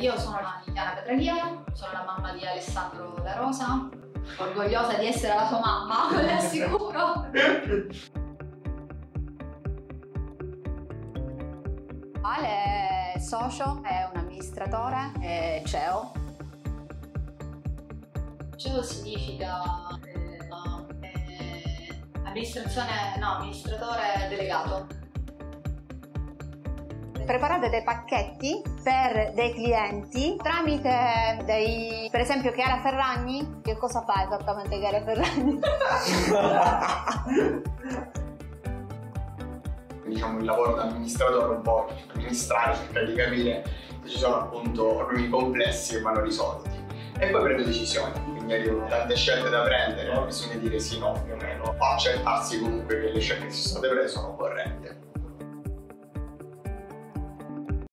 Io sono Liliana Petralia, sono la mamma di Alessandro La Rosa, orgogliosa di essere la sua mamma, ve lo assicuro. Ale è socio, è un amministratore, è CEO. CEO significa amministratore delegato. Preparate dei pacchetti per dei clienti tramite dei, per esempio, Chiara Ferragni. Che cosa fa esattamente Chiara Ferragni? Diciamo, il lavoro da amministratore è un po' amministrare, cercare di capire se ci sono appunto problemi complessi che vanno risolti e poi prendo decisioni, quindi arrivano tante scelte da prendere, bisogna dire sì, no, più o meno, o accettarsi comunque che le scelte che si sono prese sono corrette.